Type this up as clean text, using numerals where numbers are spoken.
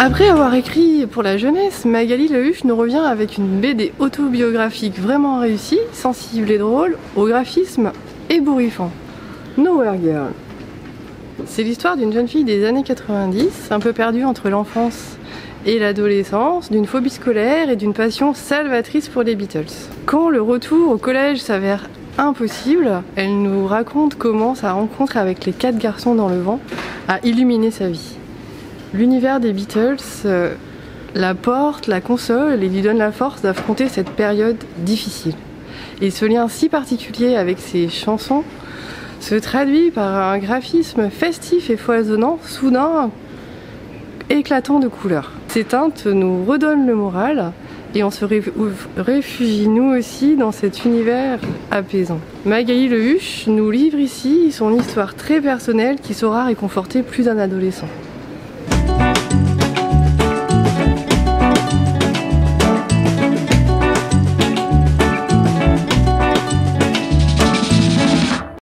Après avoir écrit pour la jeunesse, Magali Le Huche nous revient avec une BD autobiographique vraiment réussie, sensible et drôle, au graphisme ébouriffant. Nowhere Girl. C'est l'histoire d'une jeune fille des années 90, un peu perdue entre l'enfance et l'adolescence, d'une phobie scolaire et d'une passion salvatrice pour les Beatles. Quand le retour au collège s'avère impossible, elle nous raconte comment sa rencontre avec les 4 garçons dans le vent a illuminé sa vie. L'univers des Beatles la porte, la console et lui donne la force d'affronter cette période difficile. Et ce lien si particulier avec ses chansons se traduit par un graphisme festif et foisonnant, soudain éclatant de couleurs. Ces teintes nous redonnent le moral et on se réfugie nous aussi dans cet univers apaisant. Magali Le Huche nous livre ici son histoire très personnelle qui saura réconforter plus d'un adolescent.